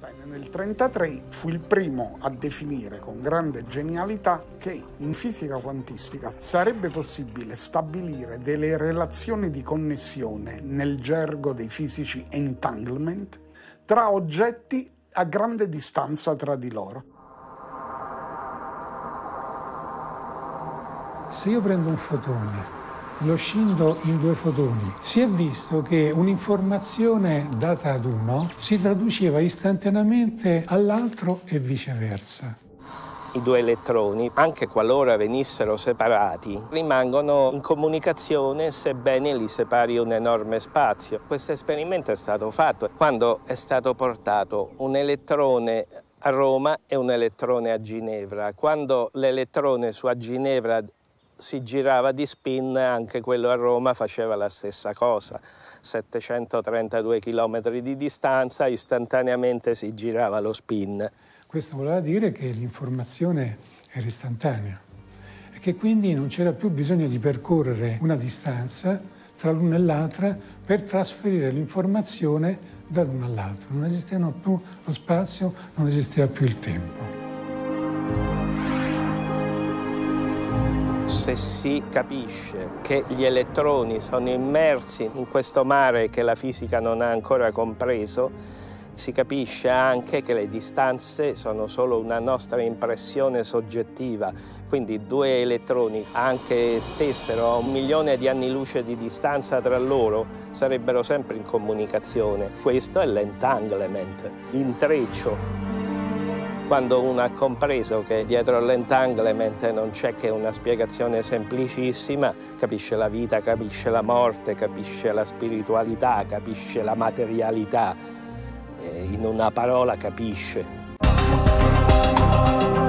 Einstein nel 1933 fu il primo a definire con grande genialità che in fisica quantistica sarebbe possibile stabilire delle relazioni di connessione, nel gergo dei fisici entanglement, tra oggetti a grande distanza tra di loro. Se io prendo un fotone, lo scindo in due fotoni, si è visto che un'informazione data ad uno si traduceva istantaneamente all'altro e viceversa. I due elettroni, anche qualora venissero separati, rimangono in comunicazione sebbene li separi un enorme spazio. Questo esperimento è stato fatto quando è stato portato un elettrone a Roma e un elettrone a Ginevra. Quando l'elettrone su a Ginevra si girava di spin, anche quello a Roma faceva la stessa cosa. 732 km di distanza, istantaneamente si girava lo spin. Questo voleva dire che l'informazione era istantanea e che quindi non c'era più bisogno di percorrere una distanza tra l'una e l'altra per trasferire l'informazione dall'una all'altra. Non esisteva più lo spazio, non esisteva più il tempo. Se si capisce che gli elettroni sono immersi in questo mare che la fisica non ha ancora compreso, si capisce anche che le distanze sono solo una nostra impressione soggettiva. Quindi due elettroni, anche stessero a 1 milione di anni luce di distanza tra loro, sarebbero sempre in comunicazione. Questo è l'entanglement, l'intreccio. Quando uno ha compreso che dietro l'entanglement non c'è che una spiegazione semplicissima, capisce la vita, capisce la morte, capisce la spiritualità, capisce la materialità. In una parola, capisce.